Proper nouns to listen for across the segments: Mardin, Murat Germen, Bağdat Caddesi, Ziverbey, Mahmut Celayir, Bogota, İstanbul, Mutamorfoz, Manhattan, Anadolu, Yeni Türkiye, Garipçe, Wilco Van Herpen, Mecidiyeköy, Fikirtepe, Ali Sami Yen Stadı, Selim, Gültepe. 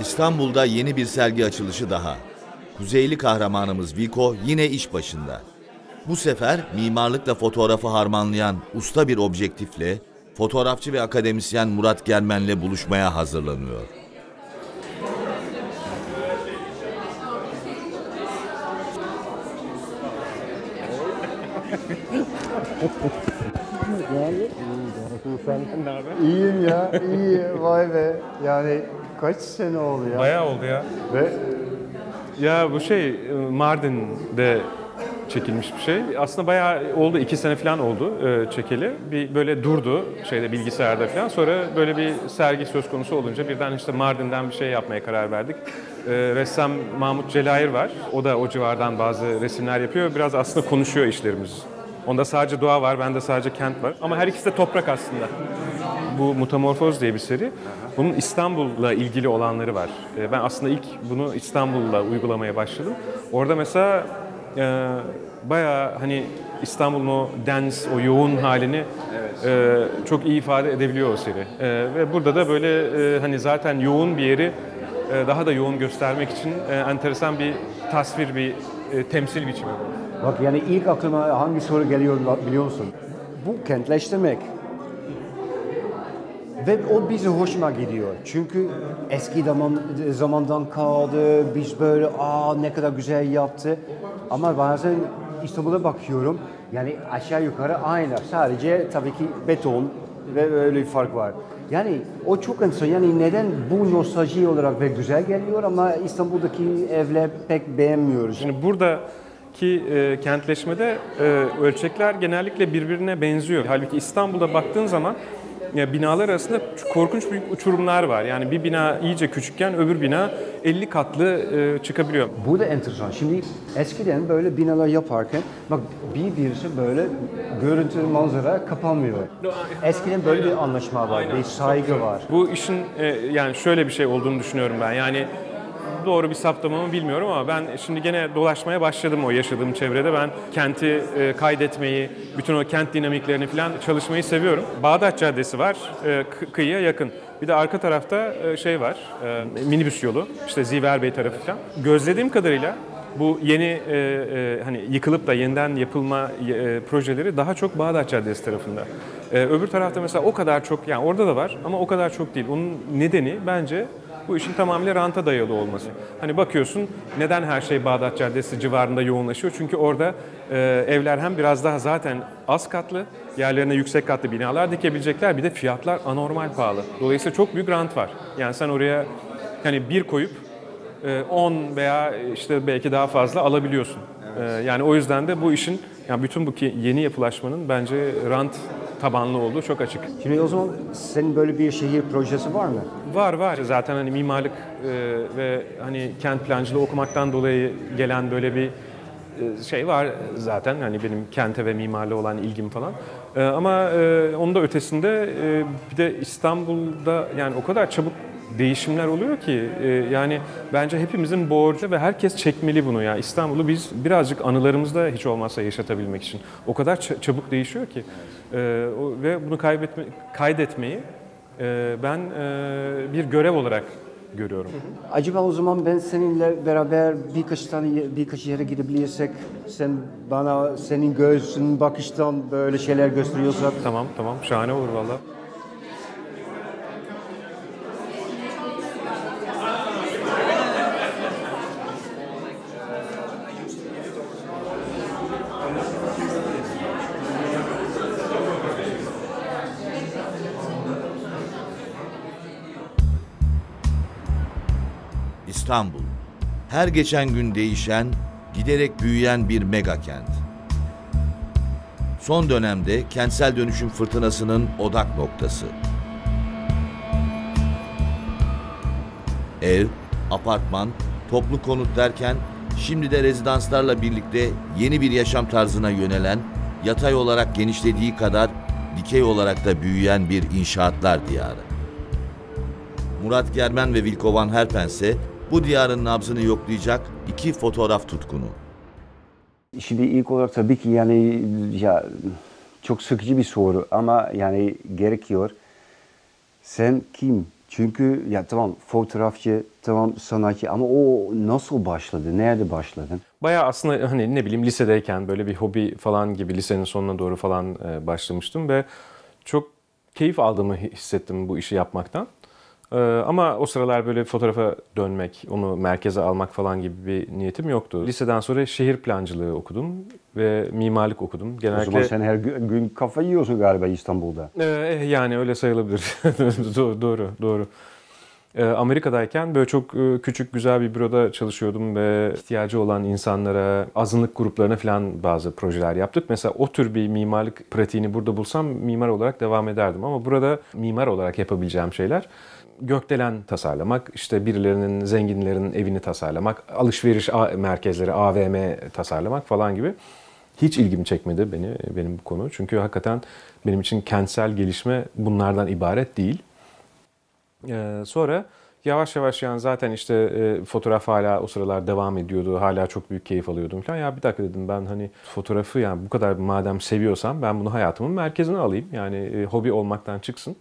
İstanbul'da yeni bir sergi açılışı daha. Kuzeyli kahramanımız Wilco yine iş başında. Bu sefer mimarlıkla fotoğrafı harmanlayan usta bir objektifle fotoğrafçı ve akademisyen Murat Germen'le buluşmaya hazırlanıyor. İyiyim ya, iyi. Vay be. Yani kaç sene oldu ya? Bayağı oldu ya. Ve ya bu şey Mardin'de çekilmiş bir şey. Aslında bayağı oldu. 2 sene falan oldu çekeli. Bir böyle durdu şeyde, bilgisayarda falan. Sonra böyle bir sergi söz konusu olunca birden işte Mardin'den bir şey yapmaya karar verdik. Ressam Mahmut Celayir var. O da o civardan bazı resimler yapıyor. Biraz aslında konuşuyor işlerimiz. Onda sadece doğa var, bende sadece kent var. Ama her ikisi de toprak aslında. Bu Mutamorfoz diye bir seri. Bunun İstanbul'la ilgili olanları var. Ben aslında ilk bunu İstanbul'la uygulamaya başladım. Orada mesela bayağı hani İstanbul'un o dense, o yoğun halini çok iyi ifade edebiliyor o seri. Ve burada da böyle hani zaten yoğun bir yeri daha da yoğun göstermek için enteresan bir tasvir, bir temsil biçimi. Bak yani ilk aklıma hangi soru geliyor biliyor musun? Bu kentleştirmek. Ve o bizi hoşuma gidiyor. Çünkü eski zamandan kaldı, biz böyle ne kadar güzel yaptı. Ama bazen İstanbul'a bakıyorum, yani aşağı yukarı aynı. Sadece tabii ki beton ve öyle bir fark var. Yani o çok insan, yani neden bu nostalji olarak ve güzel geliyor ama İstanbul'daki evler pek beğenmiyoruz. Şimdi burada ki kentleşmede ölçekler genellikle birbirine benziyor. Halbuki İstanbul'da baktığın zaman ya, binalar arasında korkunç büyük uçurumlar var. Yani bir bina iyice küçükken öbür bina 50 katlı çıkabiliyor. Bu da enteresan. Şimdi eskiden böyle binalar yaparken bak birisi böyle görüntü, manzara kapanmıyor. Eskiden böyle bir anlaşma var, bir saygı var. Bu işin yani şöyle bir şey olduğunu düşünüyorum ben. Yani doğru bir saptama mı bilmiyorum ama ben şimdi gene dolaşmaya başladım o yaşadığım çevrede. Ben kenti kaydetmeyi, bütün o kent dinamiklerini falan çalışmayı seviyorum. Bağdat Caddesi var, kıyıya yakın. Bir de arka tarafta şey var, minibüs yolu, işte Ziverbey tarafı falan. Gözlediğim kadarıyla bu yeni hani yıkılıp da yeniden yapılma projeleri daha çok Bağdat Caddesi tarafında. Öbür tarafta mesela o kadar çok, yani orada da var ama o kadar çok değil. Onun nedeni bence bu işin tamamıyla ranta dayalı olması. Hani bakıyorsun neden her şey Bağdat Caddesi civarında yoğunlaşıyor? Çünkü orada evler hem biraz daha zaten az katlı, yerlerine yüksek katlı binalar dikebilecekler. Bir de fiyatlar anormal pahalı. Dolayısıyla çok büyük rant var. Yani sen oraya hani 1 koyup 10 veya işte belki daha fazla alabiliyorsun. Evet. Yani o yüzden de bu işin, yani bütün bu yeni yapılaşmanın bence rant tabanlı olduğu çok açık. Şimdi o zaman senin böyle bir şehir projesi var mı? Var var. Zaten hani mimarlık ve hani kent plancılığı okumaktan dolayı gelen böyle bir şey var zaten. Hani benim kente ve mimarlığa olan ilgim falan. Ama onun da ötesinde bir de İstanbul'da yani o kadar çabuk değişimler oluyor ki yani bence hepimizin borcu ve herkes çekmeli bunu ya. İstanbul'u biz birazcık anılarımızda hiç olmazsa yaşatabilmek için. O kadar çabuk değişiyor ki ve bunu kaydetmeyi ben bir görev olarak görüyorum. Acaba o zaman ben seninle beraber birkaç yere gidebilirsek, sen bana senin göğsün, bakıştan böyle şeyler gösteriyorsak. Tamam şahane olur vallahi. İstanbul, her geçen gün değişen, giderek büyüyen bir mega kent. Son dönemde kentsel dönüşüm fırtınasının odak noktası. Ev, apartman, toplu konut derken şimdi de rezidanslarla birlikte yeni bir yaşam tarzına yönelen, yatay olarak genişlediği kadar dikey olarak da büyüyen bir inşaatlar diyarı. Murat Germen ve Wilco Van Herpen ise bu diyarın nabzını yoklayacak 2 fotoğraf tutkunu. Şimdi ilk olarak tabii ki yani ya çok sıkıcı bir soru ama yani gerekiyor. Sen kim? Çünkü ya tamam fotoğrafçı, tamam sanatçı ama o nasıl başladı, nerede başladın? Bayağı aslında hani ne bileyim lisedeyken böyle bir hobi falan gibi lisenin sonuna doğru falan başlamıştım ve çok keyif aldığımı hissettim bu işi yapmaktan. Ama o sıralar böyle fotoğrafa dönmek, onu merkeze almak falan gibi bir niyetim yoktu. Liseden sonra şehir plancılığı okudum ve mimarlık okudum. Genellikle... O zaman sen her gün kafa yiyorsun galiba İstanbul'da. Yani öyle sayılabilir. Doğru. Amerika'dayken böyle çok küçük güzel bir büroda çalışıyordum ve ihtiyacı olan insanlara, azınlık gruplarına falan bazı projeler yaptık. Mesela o tür bir mimarlık pratiğini burada bulsam mimar olarak devam ederdim ama burada mimar olarak yapabileceğim şeyler gökdelen tasarlamak, işte birilerinin, zenginlerin evini tasarlamak, alışveriş merkezleri, AVM tasarlamak falan gibi. Hiç ilgimi çekmedi benim bu konu. Çünkü hakikaten benim için kentsel gelişme bunlardan ibaret değil. Sonra yavaş yavaş yani zaten işte fotoğraf hala o sıralar devam ediyordu. Hala çok büyük keyif alıyordum falan. Ya bir dakika dedim ben hani fotoğrafı yani bu kadar madem seviyorsam ben bunu hayatımın merkezine alayım. Yani hobi olmaktan çıksın.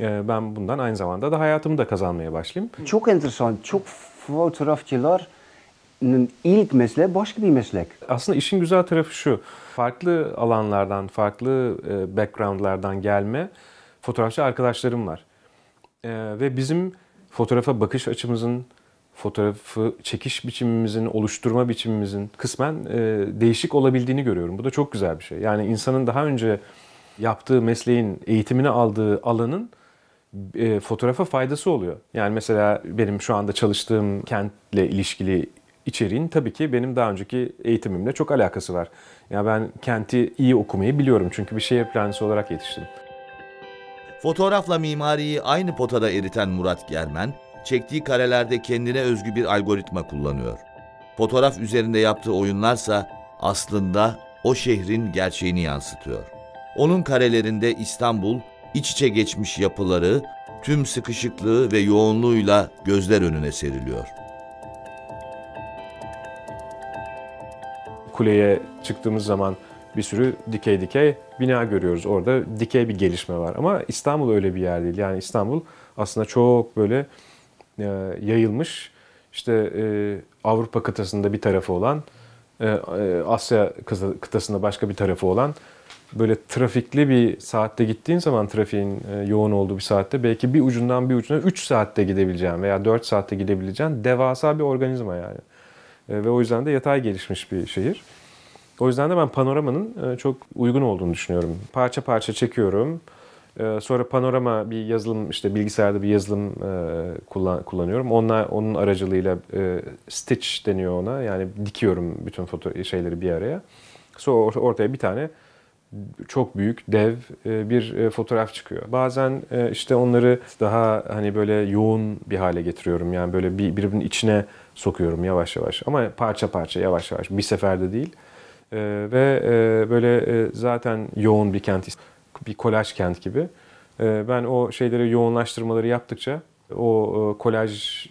Ben bundan aynı zamanda da hayatımı da kazanmaya başlayayım. Çok enteresan. Çok fotoğrafçıların ilk mesleği başka bir meslek. Aslında işin güzel tarafı şu. Farklı alanlardan, farklı backgroundlardan gelme fotoğrafçı arkadaşlarım var. Ve bizim fotoğrafa bakış açımızın, fotoğrafı çekiş biçimimizin, oluşturma biçimimizin kısmen değişik olabildiğini görüyorum. Bu da çok güzel bir şey. Yani insanın daha önce yaptığı mesleğin, eğitimini aldığı alanın fotoğrafa faydası oluyor. Yani mesela benim şu anda çalıştığım kentle ilişkili içeriğin tabii ki benim daha önceki eğitimimle çok alakası var. Yani ben kenti iyi okumayı biliyorum çünkü bir şehir plancısı olarak yetiştim. Fotoğrafla mimariyi aynı potada eriten Murat Germen, çektiği karelerde kendine özgü bir algoritma kullanıyor. Fotoğraf üzerinde yaptığı oyunlarsa aslında o şehrin gerçeğini yansıtıyor. Onun karelerinde İstanbul, iç içe geçmiş yapıları, tüm sıkışıklığı ve yoğunluğuyla gözler önüne seriliyor. Kuleye çıktığımız zaman bir sürü dikey dikey bina görüyoruz. Orada dikey bir gelişme var ama İstanbul öyle bir yer değil. Yani İstanbul aslında çok böyle yayılmış, işte Avrupa kıtasında bir tarafı olan, Asya kıtasında başka bir tarafı olan, böyle trafikli bir saatte gittiğin zaman trafiğin yoğun olduğu bir saatte belki bir ucundan bir ucuna 3 saatte gidebileceğin veya 4 saatte gidebileceğin devasa bir organizma yani. Ve o yüzden de yatay gelişmiş bir şehir. O yüzden de ben panoramanın çok uygun olduğunu düşünüyorum. Parça parça çekiyorum. Sonra panorama bir yazılım, işte bilgisayarda bir yazılım kullanıyorum. Onun aracılığıyla stitch deniyor ona. Yani dikiyorum bütün şeyleri bir araya. Sonra ortaya bir tane çok büyük, dev bir fotoğraf çıkıyor. Bazen işte onları daha hani böyle yoğun bir hale getiriyorum. Yani böyle birbirinin içine sokuyorum yavaş yavaş. Ama parça parça, yavaş yavaş. Bir seferde değil. Ve böyle zaten yoğun bir kent, bir kolaj kent gibi. Ben o şeyleri, yoğunlaştırmaları yaptıkça o kolaj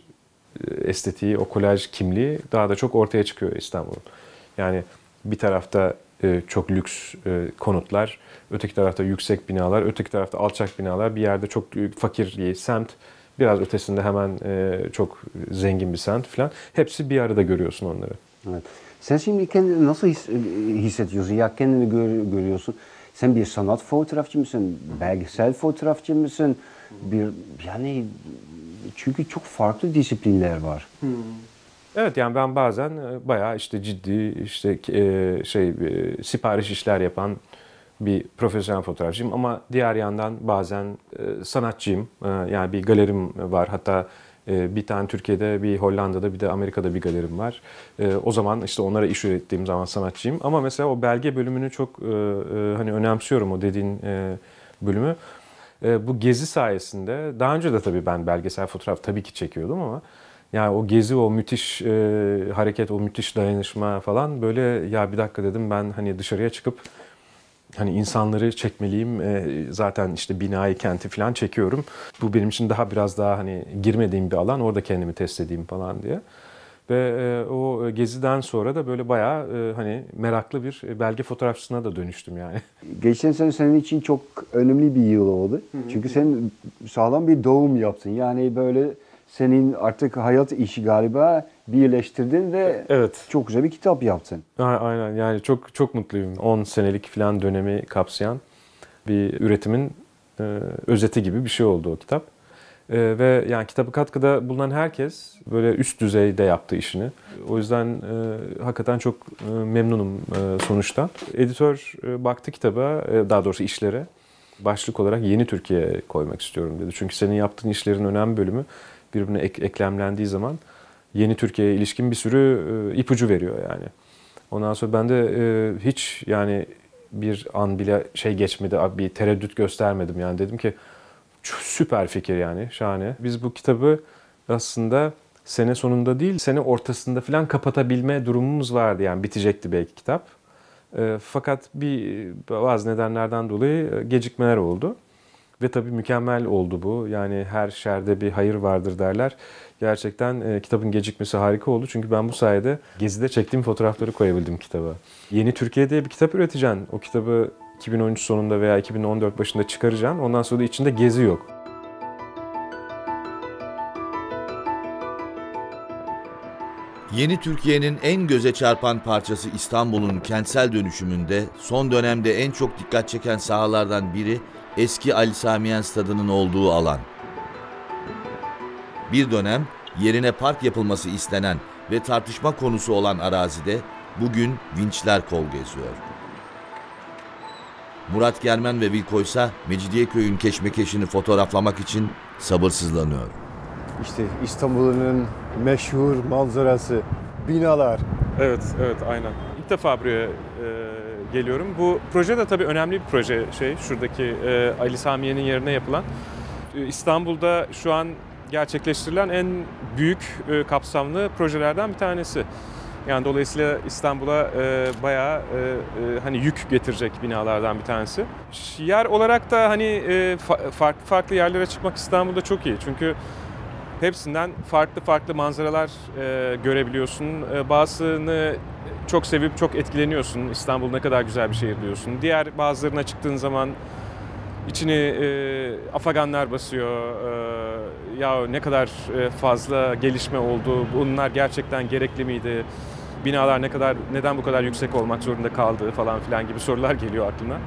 estetiği, o kolaj kimliği daha da çok ortaya çıkıyor İstanbul'un. Yani bir tarafta çok lüks konutlar, öteki tarafta yüksek binalar, öteki tarafta alçak binalar, bir yerde çok fakir bir semt, biraz ötesinde hemen çok zengin bir semt falan. Hepsi bir arada görüyorsun onları. Evet. Sen şimdi kendini nasıl hissediyorsun? Ya kendini görüyorsun. Sen bir sanat fotoğrafçı mısın? Belgesel fotoğrafçı mısın? Yani çünkü çok farklı disiplinler var. Evet yani ben bazen bayağı işte ciddi işte sipariş işler yapan bir profesyonel fotoğrafçıyım ama diğer yandan bazen sanatçıyım. Yani bir galerim var hatta. Bir tane Türkiye'de, bir Hollanda'da, bir de Amerika'da bir galerim var. O zaman işte onlara iş ürettiğim zaman sanatçıyım. Ama mesela o belge bölümünü çok hani önemsiyorum, o dediğin bölümü. Bu gezi sayesinde, daha önce de tabii ben belgesel fotoğraf tabii ki çekiyordum ama yani o gezi, o müthiş hareket, o müthiş dayanışma falan böyle ya bir dakika dedim ben hani dışarıya çıkıp hani insanları çekmeliyim, zaten işte binayı, kenti falan çekiyorum. Bu benim için daha biraz daha hani girmediğim bir alan, orada kendimi test edeyim falan diye. Ve o geziden sonra da böyle bayağı hani meraklı bir belge fotoğrafçısına da dönüştüm yani. Geçen sene senin için çok önemli bir yıl oldu. Çünkü sen sağlam bir doğum yaptın. Yani böyle senin artık hayat işi galiba birleştirdin ve evet, çok güzel bir kitap yaptın. Aynen, yani çok çok mutluyum. 10 senelik falan dönemi kapsayan bir üretimin özeti gibi bir şey oldu o kitap. Ve yani kitaba katkıda bulunan herkes böyle üst düzeyde yaptı işini. O yüzden hakikaten çok memnunum sonuçtan. Editör baktı kitaba, daha doğrusu işlere. Başlık olarak Yeni Türkiye koymak istiyorum dedi. Çünkü senin yaptığın işlerin önemli bölümü birbirine eklemlendiği zaman Yeni Türkiye'ye ilişkin bir sürü ipucu veriyor yani. Ondan sonra ben de hiç yani bir an bile şey geçmedi, bir tereddüt göstermedim yani, dedim ki süper fikir yani, şahane. Biz bu kitabı aslında sene sonunda değil, sene ortasında falan kapatabilme durumumuz vardı yani, bitecekti belki kitap. Fakat bazı nedenlerden dolayı gecikmeler oldu. Ve tabii mükemmel oldu bu. Yani her şerde bir hayır vardır derler. Gerçekten kitabın gecikmesi harika oldu. Çünkü ben bu sayede gezide çektiğim fotoğrafları koyabildim kitaba. Yeni Türkiye diye bir kitap üreteceksin. O kitabı 2013 sonunda veya 2014 başında çıkaracaksın. Ondan sonra da içinde gezi yok. Yeni Türkiye'nin en göze çarpan parçası İstanbul'un kentsel dönüşümünde son dönemde en çok dikkat çeken sahalardan biri eski Ali Sami Yen Stadı'nın olduğu alan. Bir dönem yerine park yapılması istenen ve tartışma konusu olan arazide bugün vinçler kol geziyor. Murat Germen ve Wilco ise Mecidiyeköy'ün keşmekeşini fotoğraflamak için sabırsızlanıyor. İşte İstanbul'un meşhur manzarası, binalar. Evet, aynen. İlk defa buraya geliyorum. Bu proje de tabii önemli bir proje. Şuradaki Ali Sami Yen'in yerine yapılan. İstanbul'da şu an gerçekleştirilen en büyük kapsamlı projelerden bir tanesi. Yani dolayısıyla İstanbul'a bayağı hani yük getirecek binalardan bir tanesi. Yer olarak da hani farklı yerlere çıkmak İstanbul'da çok iyi. Çünkü hepsinden farklı manzaralar görebiliyorsun. Bazısını çok sevip çok etkileniyorsun. İstanbul ne kadar güzel bir şehir diyorsun. Diğer bazılarına çıktığın zaman içini afaganlar basıyor. Ya ne kadar fazla gelişme oldu, bunlar gerçekten gerekli miydi, binalar neden bu kadar yüksek olmak zorunda kaldı falan filan gibi sorular geliyor aklına.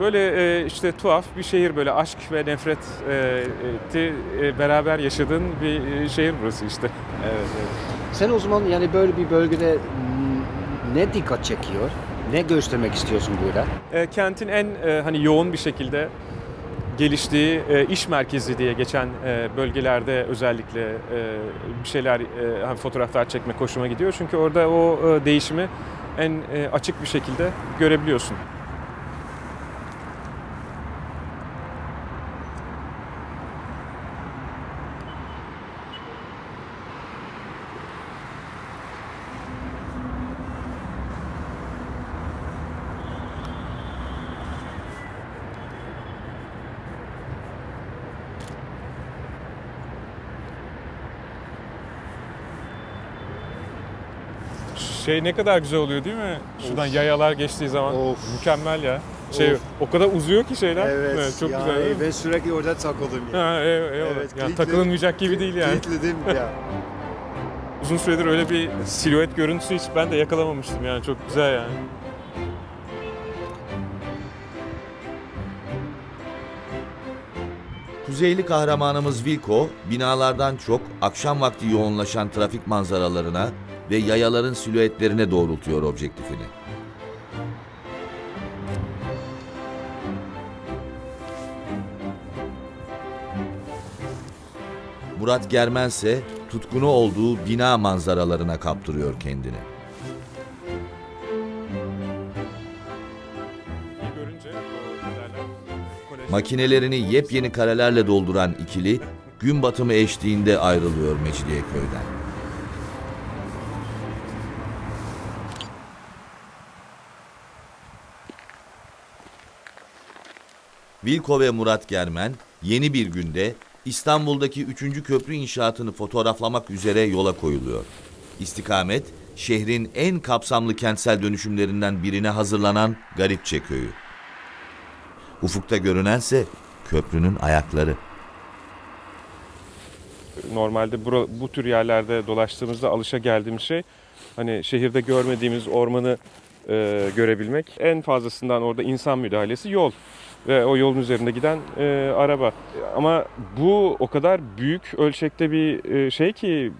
Böyle işte tuhaf bir şehir, böyle aşk ve nefreti beraber yaşadığın bir şehir burası işte. Evet. Sen o zaman yani böyle bir bölgede ne dikkat çekiyor, ne göstermek istiyorsun burada? Kentin en hani yoğun bir şekilde geliştiği iş merkezi diye geçen bölgelerde özellikle bir şeyler, fotoğraflar çekmek hoşuma gidiyor. Çünkü orada o değişimi en açık bir şekilde görebiliyorsun. Ne kadar güzel oluyor değil mi? Şuradan yayalar geçtiği zaman. Mükemmel ya. O kadar uzuyor ki şeyler. Evet çok yani güzel. Ve sürekli orada takıldım yani. Evet, yani takılınmayacak gibi değil yani. Kilitledim ya. Uzun süredir öyle bir silüet görüntüsü hiç ben de yakalamamıştım yani, çok güzel yani. Kuzeyli kahramanımız Wilco, binalardan çok akşam vakti yoğunlaşan trafik manzaralarına ve yayaların silüetlerine doğrultuyor objektifini. Murat Germen ise tutkunu olduğu bina manzaralarına kaptırıyor kendini. Makinelerini yepyeni karelerle dolduran ikili gün batımı eşliğinde ayrılıyor Mecidiyeköy'den. Wilco ve Murat Germen yeni bir günde İstanbul'daki 3. köprü inşaatını fotoğraflamak üzere yola koyuluyor. İstikamet, şehrin en kapsamlı kentsel dönüşümlerinden birine hazırlanan Garipçe köyü. Ufukta görünense köprünün ayakları. Normalde bu tür yerlerde dolaştığımızda alışa geldiğimiz şey, hani şehirde görmediğimiz ormanı görebilmek. En fazlasından orada insan müdahalesi yol ve o yolun üzerinde giden araba. Ama bu o kadar büyük ölçekte bir şey ki,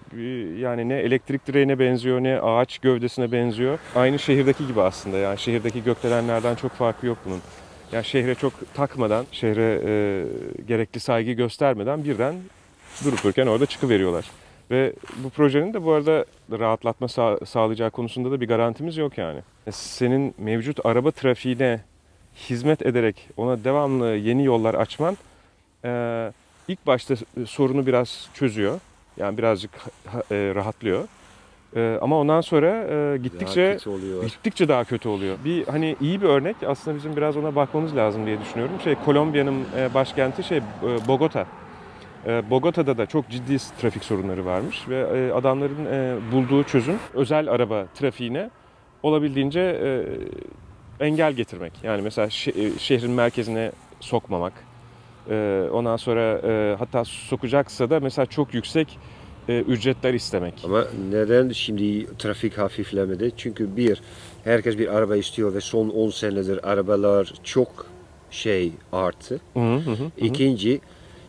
yani ne elektrik direğine benziyor ne ağaç gövdesine benziyor. Aynı şehirdeki gibi aslında, yani şehirdeki gökdelenlerden çok farkı yok bunun. Yani şehre çok takmadan, şehre gerekli saygı göstermeden birden durup dururken orada çıkıveriyorlar. Ve bu projenin de bu arada rahatlatma sağlayacağı konusunda da bir garantimiz yok yani. Senin mevcut araba trafiğine hizmet ederek ona devamlı yeni yollar açman ilk başta sorunu biraz çözüyor. Yani birazcık rahatlıyor. Ama ondan sonra gittikçe daha kötü oluyor. Bir hani iyi bir örnek aslında bizim biraz ona bakmamız lazım diye düşünüyorum. Kolombiya'nın başkenti Bogota. Bogota'da da çok ciddi trafik sorunları varmış ve adamların bulduğu çözüm özel araba trafiğine olabildiğince engel getirmek. Yani mesela şehrin merkezine sokmamak. Ondan sonra hatta sokacaksa da mesela çok yüksek ücretler istemek. Ama neden şimdi trafik hafiflemedi? Çünkü herkes bir araba istiyor ve son 10 senedir arabalar çok arttı. İkinci,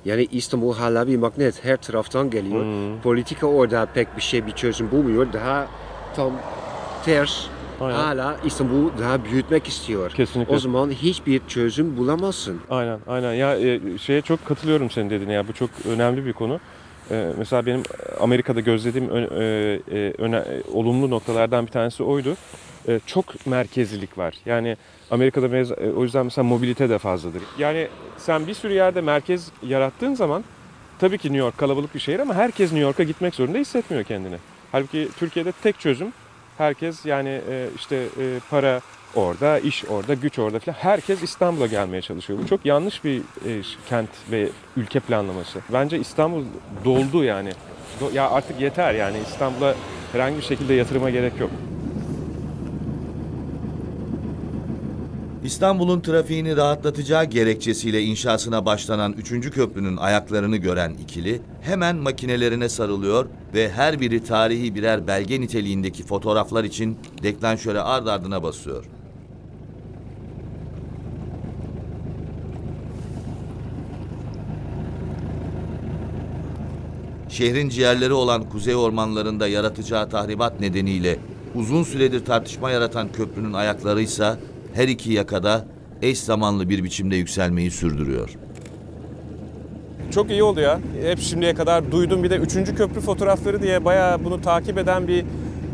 yani İstanbul hala bir magnet, her taraftan geliyor. Politika orada pek bir çözüm bulmuyor. Daha tam ters. Aynen. Hala İstanbul'u daha büyütmek istiyor. Kesinlikle. O zaman hiçbir çözüm bulamazsın. Aynen, aynen. Ya çok katılıyorum senin dediğine. Ya bu çok önemli bir konu. Mesela benim Amerika'da gözlediğim olumlu noktalardan bir tanesi oydu. Çok merkezlilik var. Yani Amerika'da o yüzden mesela mobilite de fazladır. Yani sen bir sürü yerde merkez yarattığın zaman, tabii ki New York kalabalık bir şehir ama herkes New York'a gitmek zorunda hissetmiyor kendini. Halbuki Türkiye'de tek çözüm herkes, yani işte para orada, iş orada, güç orada falan. Herkes İstanbul'a gelmeye çalışıyor. Bu çok yanlış bir kent ve ülke planlaması. Bence İstanbul doldu yani. Ya artık yeter yani, İstanbul'a herhangi bir şekilde yatırıma gerek yok. İstanbul'un trafiğini rahatlatacağı gerekçesiyle inşasına başlanan 3. köprünün ayaklarını gören ikili hemen makinelerine sarılıyor ve her biri tarihi birer belge niteliğindeki fotoğraflar için deklanşöre ard ardına basıyor. Şehrin ciğerleri olan kuzey ormanlarında yaratacağı tahribat nedeniyle uzun süredir tartışma yaratan köprünün ayakları ise her iki yakada eş zamanlı bir biçimde yükselmeyi sürdürüyor. Çok iyi oldu ya. Hep şimdiye kadar duydum. Bir de 3. köprü fotoğrafları diye bayağı bunu takip eden bir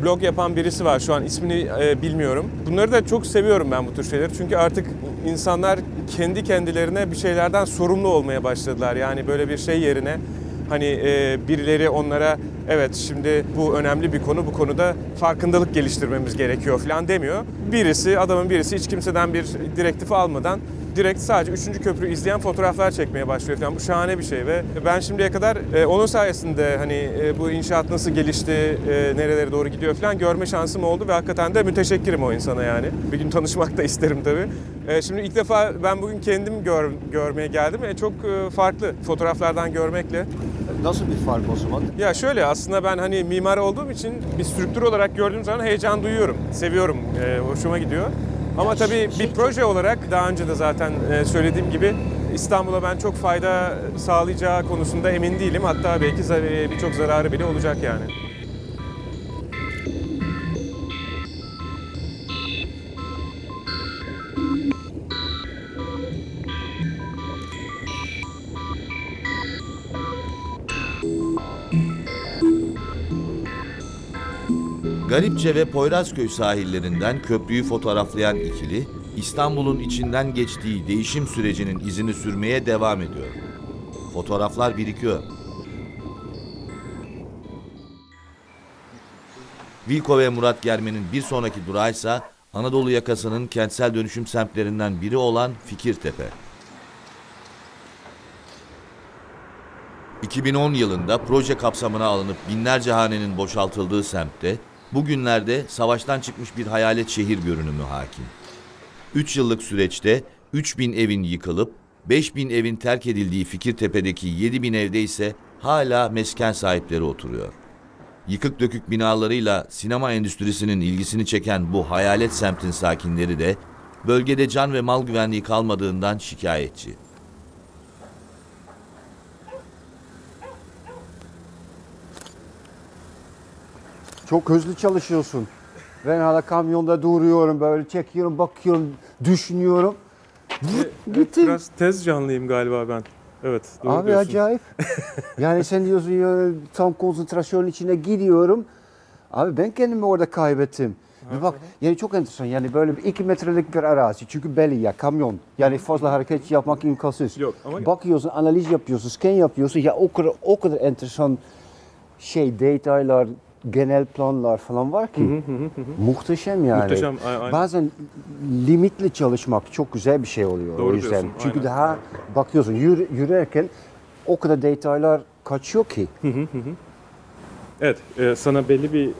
blog yapan birisi var. Şu an ismini bilmiyorum. Bunları da çok seviyorum ben, bu tür şeyleri. Çünkü artık insanlar kendi kendilerine bir şeylerden sorumlu olmaya başladılar. Yani böyle bir şey yerine hani birileri onlara evet şimdi bu önemli bir konu, bu konuda farkındalık geliştirmemiz gerekiyor falan demiyor. Adamın birisi hiç kimseden bir direktif almadan direkt sadece 3. köprüyü izleyen fotoğraflar çekmeye başlıyor falan. Bu şahane bir şey ve ben şimdiye kadar onun sayesinde hani bu inşaat nasıl gelişti, nerelere doğru gidiyor falan görme şansım oldu ve hakikaten de müteşekkirim o insana yani. Bir gün tanışmak da isterim tabii. Şimdi ilk defa ben bugün kendim görmeye geldim ve çok farklı fotoğraflardan görmekle. Nasıl bir fark o zaman? Ya şöyle, aslında ben hani mimar olduğum için bir strüktür olarak gördüğüm zaman heyecan duyuyorum, seviyorum, hoşuma gidiyor. Ama tabii bir proje olarak daha önce de zaten söylediğim gibi İstanbul'a ben çok fayda sağlayacağı konusunda emin değilim. Hatta belki birçok zararı bile olacak yani. Garipçe ve Poyrazköy sahillerinden köprüyü fotoğraflayan ikili, İstanbul'un içinden geçtiği değişim sürecinin izini sürmeye devam ediyor. Fotoğraflar birikiyor. Wilco ve Murat Germen'in bir sonraki durağıysa Anadolu yakasının kentsel dönüşüm semtlerinden biri olan Fikirtepe. 2010 yılında proje kapsamına alınıp binlerce hanenin boşaltıldığı semtte, bugünlerde savaştan çıkmış bir hayalet şehir görünümü hakim. 3 yıllık süreçte 3000 evin yıkılıp 5000 evin terk edildiği Fikirtepe'deki 7000 evde ise hala mesken sahipleri oturuyor. Yıkık dökük binalarıyla sinema endüstrisinin ilgisini çeken bu hayalet semtin sakinleri de bölgede can ve mal güvenliği kalmadığından şikayetçi. Çok hızlı çalışıyorsun. Ben hala kamyonda duruyorum, böyle çekiyorum, bakıyorum, düşünüyorum. Biraz tez canlıyım galiba ben. Evet, doğru abi diyorsun. Acayip. Yani sen diyorsun ya, tam konsantrasyonun içine giriyorum. Abi ben kendimi orada kaybettim. Bir bak, yani çok enteresan. Yani böyle 2 metrelik bir arazi. Çünkü belli ya, kamyon. Yani fazla hareket yapmak imkansız. Yok, ama bakıyorsun, analiz yapıyorsun, scan yapıyorsun. Ya o kadar enteresan şey, detaylar, genel planlar falan var ki. Muhteşem yani. Muhteşem, aynen. Bazen limitli çalışmak çok güzel bir şey oluyor. Doğru o yüzden. Diyorsun, çünkü aynen. Daha bakıyorsun yürürken o kadar detaylar kaçıyor ki. Evet, sana belli bir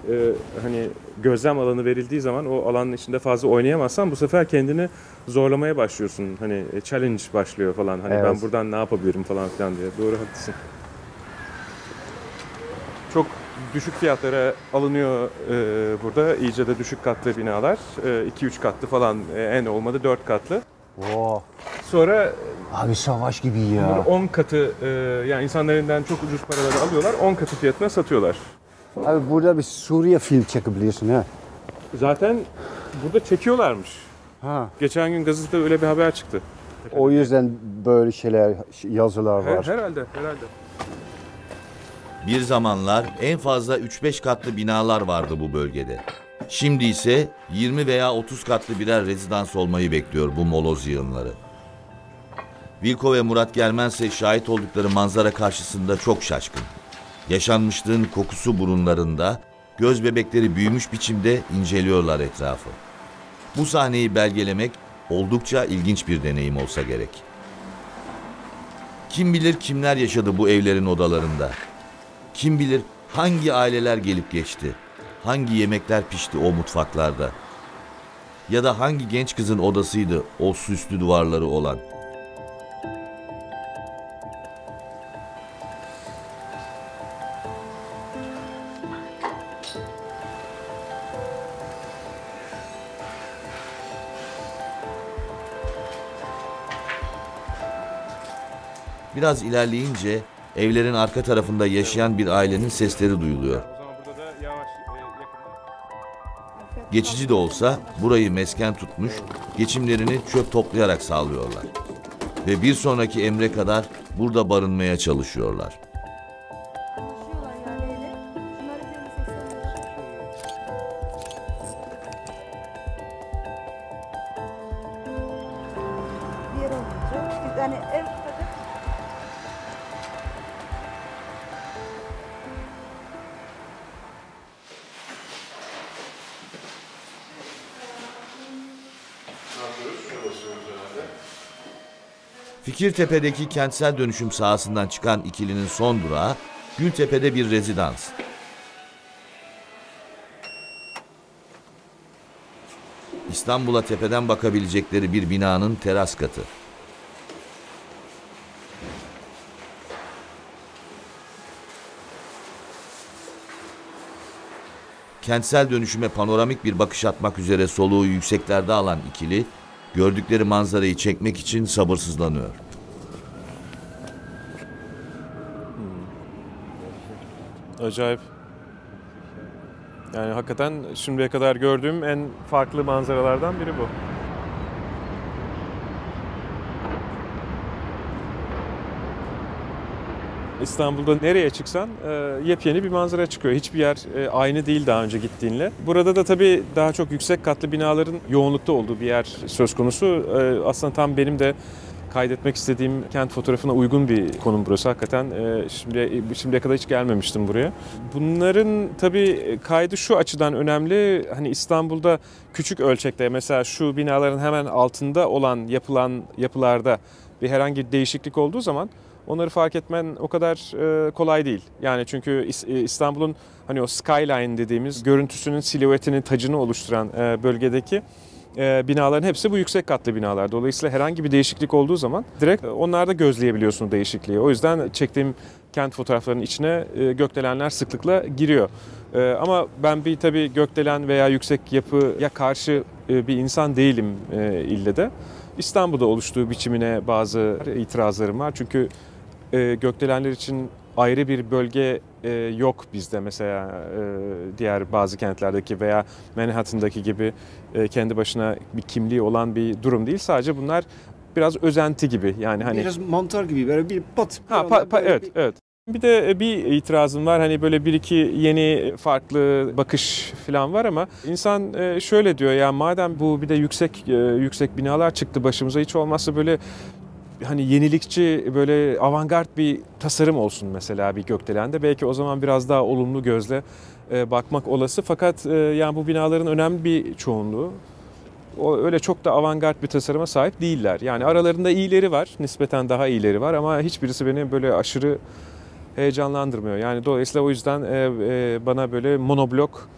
hani gözlem alanı verildiği zaman o alanın içinde fazla oynayamazsan bu sefer kendini zorlamaya başlıyorsun. Hani challenge başlıyor falan. Hani evet. Ben buradan ne yapabilirim falan filan diye. Doğru, haklısın. Çok düşük fiyatlara alınıyor burada. İyice de düşük katlı binalar. 2-3 katlı falan, en olmadı 4 katlı. Oh. Sonra... Abi savaş gibi ya. 10 katı, yani insanlarından çok ucuz paraları alıyorlar, 10 katı fiyatına satıyorlar. Abi burada bir Suriye film çekebiliyorsun ha. Zaten burada çekiyorlarmış. Ha. Geçen gün gazetede öyle bir haber çıktı. O yüzden böyle şeyler, yazılar var. Herhalde. Bir zamanlar en fazla 3-5 katlı binalar vardı bu bölgede. Şimdi ise 20 veya 30 katlı birer rezidans olmayı bekliyor bu moloz yığınları. Wilco ve Murat Germen ise şahit oldukları manzara karşısında çok şaşkın. Yaşanmışlığın kokusu burunlarında, göz bebekleri büyümüş biçimde inceliyorlar etrafı. Bu sahneyi belgelemek oldukça ilginç bir deneyim olsa gerek. Kim bilir kimler yaşadı bu evlerin odalarında. Kim bilir hangi aileler gelip geçti, hangi yemekler pişti o mutfaklarda ya da hangi genç kızın odasıydı o süslü duvarları olan. Biraz ilerleyince evlerin arka tarafında yaşayan bir ailenin sesleri duyuluyor. Geçici de olsa burayı mesken tutmuş, geçimlerini çöp toplayarak sağlıyorlar. Ve bir sonraki emre kadar burada barınmaya çalışıyorlar. Fikirtepe'deki kentsel dönüşüm sahasından çıkan ikilinin son durağı Gültepe'de bir rezidans. İstanbul'a tepeden bakabilecekleri bir binanın teras katı. Kentsel dönüşüme panoramik bir bakış atmak üzere soluğu yükseklerde alan ikili, gördükleri manzarayı çekmek için sabırsızlanıyor. Acayip. Yani hakikaten şimdiye kadar gördüğüm en farklı manzaralardan biri bu. İstanbul'da nereye çıksan yepyeni bir manzara çıkıyor. Hiçbir yer aynı değil daha önce gittiğinle. Burada da tabii daha çok yüksek katlı binaların yoğunlukta olduğu bir yer söz konusu. Aslında tam benim de kaydetmek istediğim kent fotoğrafına uygun bir konum burası. Hakikaten şimdiye kadar hiç gelmemiştim buraya. Bunların tabii kaydı şu açıdan önemli. Hani İstanbul'da küçük ölçekte, mesela şu binaların hemen altında olan yapılarda bir herhangi bir değişiklik olduğu zaman Onları fark etmen o kadar kolay değil. Yani çünkü İstanbul'un hani o skyline dediğimiz görüntüsünün silüetini, tacını oluşturan bölgedeki binaların hepsi bu yüksek katlı binalar. Dolayısıyla herhangi bir değişiklik olduğu zaman direkt onlarda gözleyebiliyorsun değişikliği. O yüzden çektiğim kent fotoğraflarının içine gökdelenler sıklıkla giriyor. Ama ben bir tabii gökdelen veya yüksek yapıya karşı bir insan değilim ille de. İstanbul'da oluştuğu biçimine bazı itirazlarım var. Çünkü gökdelenler için ayrı bir bölge yok bizde. Mesela diğer bazı kentlerdeki veya Manhattan'daki gibi kendi başına bir kimliği olan bir durum değil. Sadece bunlar biraz özenti gibi. Yani hani biraz mantar gibi böyle bir pat. Evet. Bir de bir itirazım var, hani böyle bir iki yeni farklı bakış falan var ama insan şöyle diyor ya, madem bu bir de yüksek binalar çıktı başımıza, hiç olmazsa böyle hani yenilikçi, böyle avantgard bir tasarım olsun mesela bir gökdelende, belki o zaman biraz daha olumlu gözle bakmak olası. Fakat yani bu binaların önemli bir çoğunluğu öyle çok da avantgard bir tasarıma sahip değiller. Yani aralarında iyileri var, nispeten daha iyileri var ama hiçbirisi beni böyle aşırı heyecanlandırmıyor. Yani dolayısıyla o yüzden bana böyle monoblok,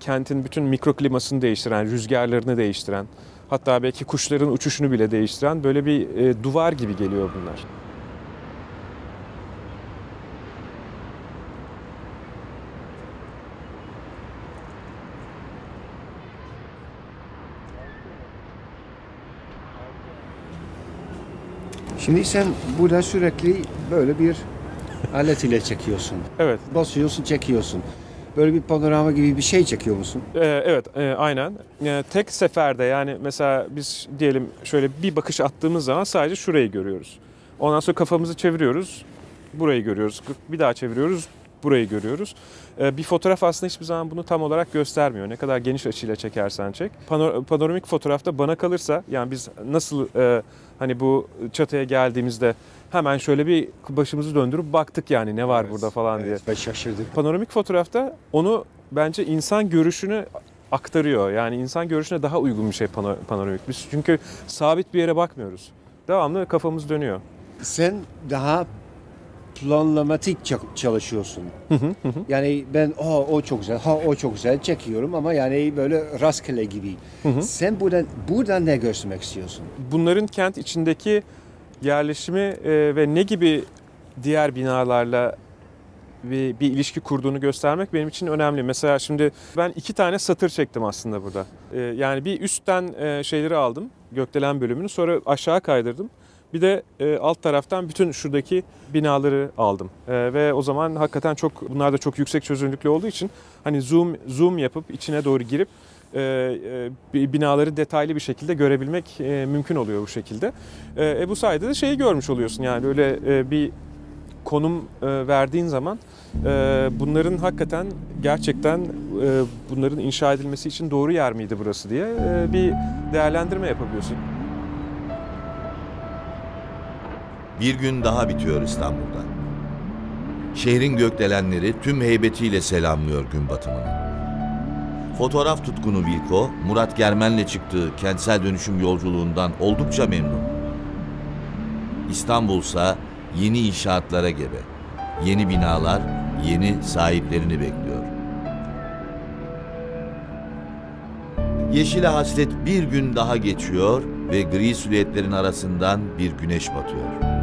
kentin bütün mikroklimasını değiştiren, rüzgarlarını değiştiren, hatta belki kuşların uçuşunu bile değiştiren böyle bir duvar gibi geliyor bunlar. Şimdi sen burada sürekli böyle bir alet ile çekiyorsun. Evet. Basıyorsun, çekiyorsun. Böyle bir panorama gibi bir şey çekiyor musun? Evet, aynen. Tek seferde, yani mesela biz diyelim şöyle bir bakış attığımız zaman sadece şurayı görüyoruz. Ondan sonra kafamızı çeviriyoruz, burayı görüyoruz. Bir daha çeviriyoruz, burayı görüyoruz. Bir fotoğraf aslında hiçbir zaman bunu tam olarak göstermiyor. Ne kadar geniş açıyla çekersen çek. Panoramik fotoğrafta bana kalırsa, yani biz nasıl hani bu çatıya geldiğimizde hemen şöyle bir başımızı döndürüp baktık, yani ne var burada falan diye. Evet, şaşırdık. Panoramik fotoğrafta onu bence insan görüşünü aktarıyor. Yani insan görüşüne daha uygun bir şey panoramik. Biz çünkü sabit bir yere bakmıyoruz. Devamlı kafamız dönüyor. Sen daha planlamatik çalışıyorsun. Yani ben o çok güzel, o çok güzel çekiyorum ama yani böyle rastgele gibi. Sen buradan ne göstermek istiyorsun? Bunların kent içindeki yerleşimi ve ne gibi diğer binalarla bir ilişki kurduğunu göstermek benim için önemli. Mesela şimdi ben iki tane satır çektim aslında burada. Yani bir üstten şeyleri aldım, gökdelen bölümünü, sonra aşağı kaydırdım. Bir de alt taraftan bütün şuradaki binaları aldım ve o zaman hakikaten çok, bunlar da çok yüksek çözünürlüklü olduğu için hani zoom yapıp içine doğru girip binaları detaylı bir şekilde görebilmek mümkün oluyor bu şekilde. Bu sayede de şeyi görmüş oluyorsun, yani öyle bir konum verdiğin zaman bunların hakikaten gerçekten bunların inşa edilmesi için doğru yer miydi burası diye bir değerlendirme yapabiliyorsun. Bir gün daha bitiyor İstanbul'da. Şehrin gökdelenleri tüm heybetiyle selamlıyor gün batımını. Fotoğraf tutkunu Wilco, Murat Germen'le çıktığı kentsel dönüşüm yolculuğundan oldukça memnun. İstanbul'sa yeni inşaatlara gebe. Yeni binalar, yeni sahiplerini bekliyor. Yeşile hasret bir gün daha geçiyor ve gri silüetlerin arasından bir güneş batıyor.